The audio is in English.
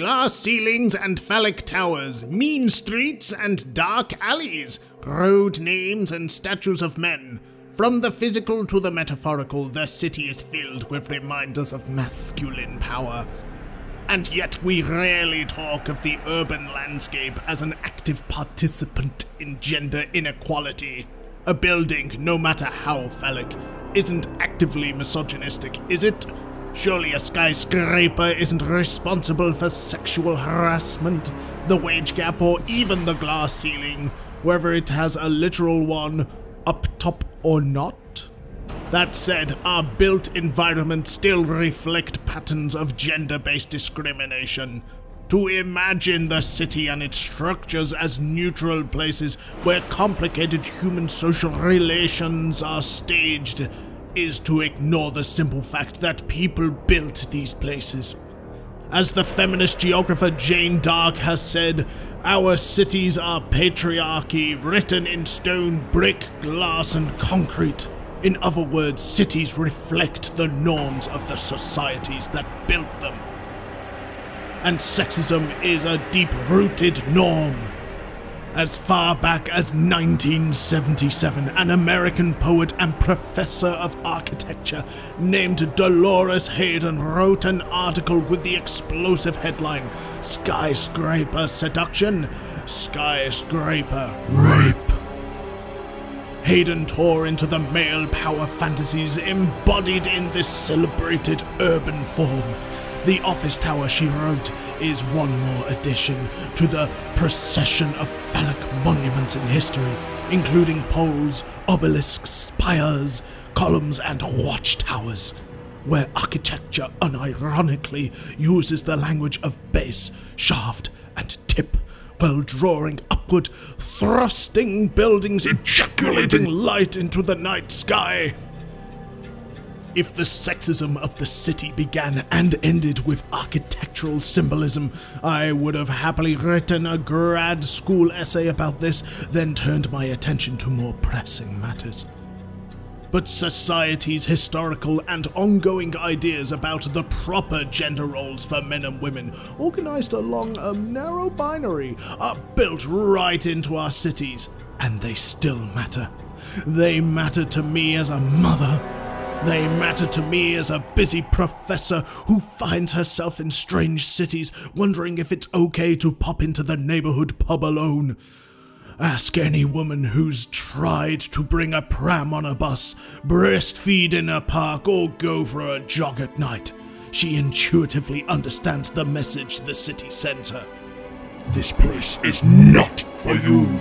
glass ceilings and phallic towers, mean streets and dark alleys, road names and statues of men. From the physical to the metaphorical, the city is filled with reminders of masculine power. And yet we rarely talk of the urban landscape as an active participant in gender inequality. A building, no matter how phallic, isn't actively misogynistic, is it? Surely a skyscraper isn't responsible for sexual harassment, the wage gap, or even the glass ceiling, whether it has a literal one up top or not. That said, our built environment still reflect patterns of gender-based discrimination. To imagine the city and its structures as neutral places where complicated human social relations are staged is to ignore the simple fact that people built these places. As the feminist geographer Jane Dark has said, our cities are patriarchy written in stone, brick, glass, and concrete. In other words, cities reflect the norms of the societies that built them. And sexism is a deep-rooted norm. As far back as 1977, an American poet and professor of architecture named Dolores Hayden wrote an article with the explosive headline, "Skyscraper Seduction, Skyscraper Rape." Hayden tore into the male power fantasies embodied in this celebrated urban form. The office tower, she wrote, is one more addition to the procession of phallic monuments in history, including poles, obelisks, spires, columns, and watchtowers, where architecture unironically uses the language of base, shaft, and tip, while drawing upward, thrusting buildings, ejaculating light into the night sky. If the sexism of the city began and ended with architectural symbolism, I would have happily written a grad school essay about this, then turned my attention to more pressing matters. But society's historical and ongoing ideas about the proper gender roles for men and women, organized along a narrow binary, are built right into our cities, and they still matter. They matter to me as a mother. They matter to me as a busy professor who finds herself in strange cities, wondering if it's okay to pop into the neighborhood pub alone. Ask any woman who's tried to bring a pram on a bus, breastfeed in a park, or go for a jog at night. She intuitively understands the message the city sends her. This place is not for you.